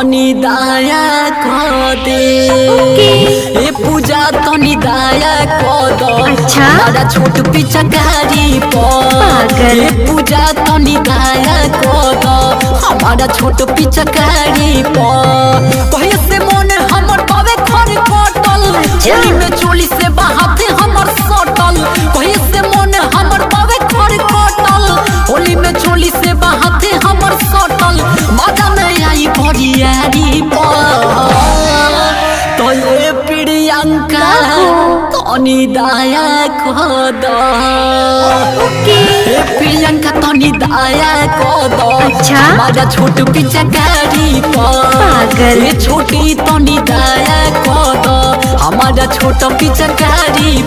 तोनी दाया को दे ये पूजा तोनी दाया को दो बड़ा छोट पीछा गाड़ी पर ये पूजा तोनी दाया को दो हमारा छोट पीछा गाड़ी पर से मन हमर पावे घर कटल चोली में चोली से बहाते हमर सटल कहीं से मन हमर पावे घर कटल होली में चोली से बहाते हमर सटल मजा में आई बड़ी तोनी दाया को दो प्रियंका तोनी दाया को दो हमारा छोट पीछा गाड़ी पर छोटी तोनी दाया को दो हमारा छोट पीछा गाड़ी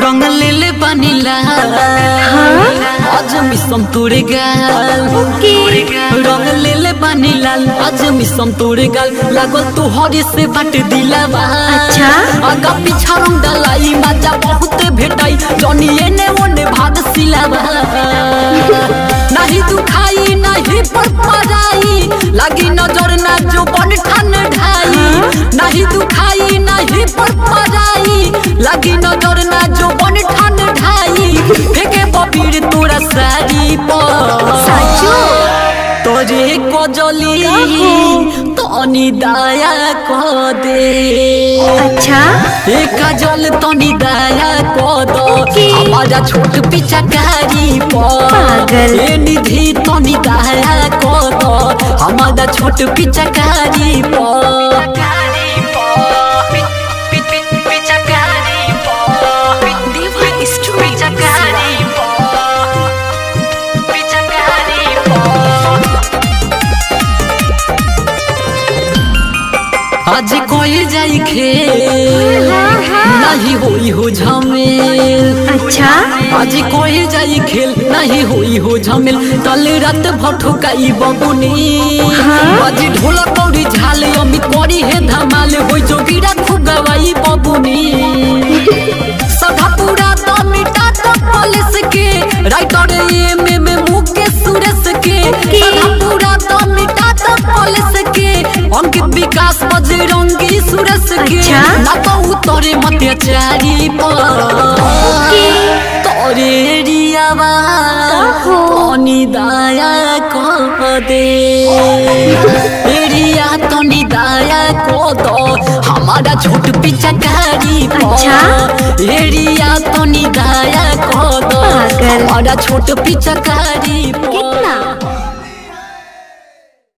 रंग ले बनीला आज मिसम तोरे गाल रंग ले बनीला आज मिसम तोरे गाल लागल तोहरे से बट दिलावा अच्छा आगा पीछा रंग दलाई मजा बहुत भेटाई जनिए ने ओने भाग सिलावा नहीं दुखाई नहीं पर पराई लगी नजर ना जो बन ठान ढाई नहीं दुखाई नहीं पर पराई लगी नजर ना जो बन ठान ढाई फेंके बबीर तोरा साड़ी पर साचो तोरे को जली तोनी दाया को दे अच्छा ए काजल तोनी दाया को दो हमारा छोट पीछा गाड़ी पर ए निधि तोनी दाया को दो हमारा छोट पीछा गाड़ी पर आज कोई जाई खेल नहीं होई हो झमेल अच्छा आज कोई जाई खेल नहीं होई हो झमेल कल रात भटकाई बबुनी आज ढोला पौड़ी झाल अमित कोरी है धमाल होई जो गिरा खुगवाई बबुनी सभा पूरा तो मिटा तो पुलिस के राइटर एम में मुख के सुरेश के सभा पूरा तो मिटा तो पुलिस के अंकित विकास बजरंगी सुरस के ना तो तोरे मध्य चारी पर तोरे रियावा तोनी दाया को दे रिया तोनी दाया को दो हमारा छोट पीछा गाड़ी पर रिया तोनी दाया को दो हमारा छोट पीछा गाड़ी पर।